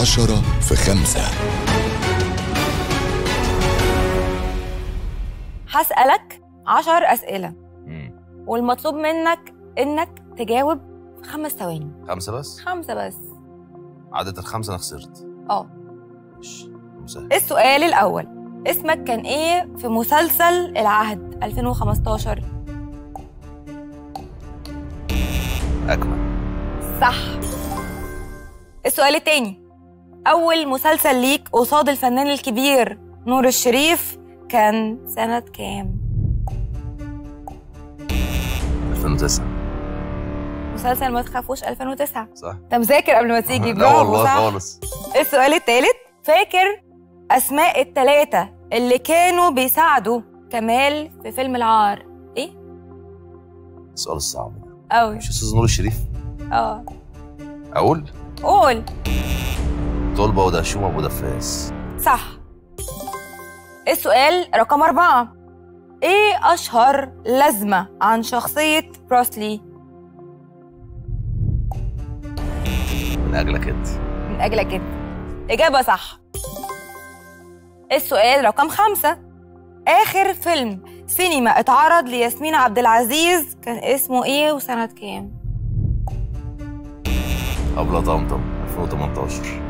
10 في 5. هسألك 10 أسئلة والمطلوب منك إنك تجاوب في 5 ثواني. 5 بس. عدد ال5 أنا خسرت. ماشي، مسهل. السؤال الأول، اسمك كان إيه في مسلسل العهد 2015؟ أكمل. صح. السؤال التاني، أول مسلسل ليك قصاد الفنان الكبير نور الشريف كان سنة كام؟ 2009. مسلسل ما تخافوش 2009. صح. أنت مذاكر قبل ما تيجي. لا والله خالص. السؤال الثالث، فاكر أسماء ال3 اللي كانوا بيساعدوا كمال في فيلم العار إيه؟ السؤال الصعب أوي. مش أستاذ نور الشريف؟ أقول؟ قول. طلبة ودهشومة ودفاس. صح. السؤال رقم 4، إيه أشهر لازمة عن شخصية بروسلي؟ من أجلك أنت. من أجلك أنت. إجابة صح. السؤال رقم 5، آخر فيلم سينما اتعرض لياسمين عبد العزيز كان اسمه إيه وسنة كام؟ قبل طمطم 2018.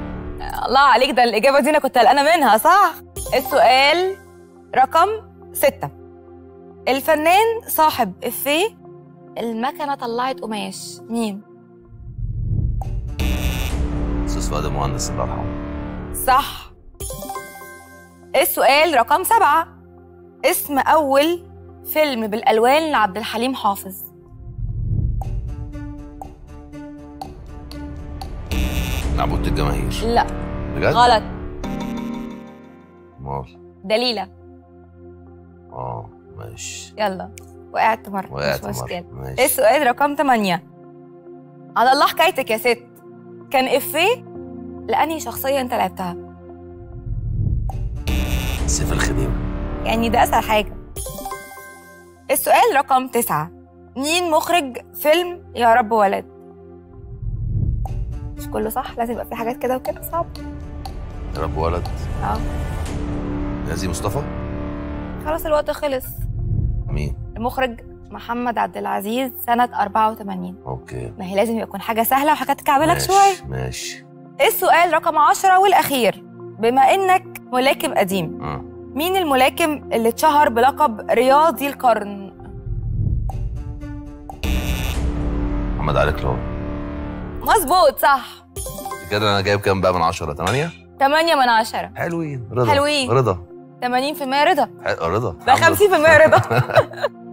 الله عليك، ده الإجابة دي أنا كنت قلقانة منها. صح. السؤال رقم 6، الفنان صاحب إفيه المكنة طلعت قماش مين؟ سوسو ده مهندس الله يرحمه. صح. السؤال رقم 7، اسم أول فيلم بالألوان لعبد الحليم حافظ. عبود الجماهير. لا بجد؟ غلط. مال دليلة. ماشي، يلا وقعت مرة. مش مشكلة. السؤال رقم 8، على الله حكايتك يا ست كان إفيه لأنهي شخصية أنت لعبتها؟ سيف الخديوي. يعني ده أسهل حاجة. السؤال رقم 9، مين مخرج فيلم يا رب والد؟ مش كله صح، لازم يبقى في حاجات كده وكده صعبة. يا رب والد. غازي مصطفى. خلاص الوقت خلص. مين؟ المخرج محمد عبد العزيز سنة 84. اوكي، ما هي لازم يكون حاجة سهلة وحاجة تكعبلك شوية. ماشي. السؤال رقم 10 والأخير، بما إنك ملاكم قديم مين الملاكم اللي اتشهر بلقب رياضي القرن؟ محمد علي كلاوي. مظبوط. صح. كده انا جايب كام بقى من 10؟ 8. 8 من 10. حلوين. رضا. 80% رضا. بقى 50% رضا.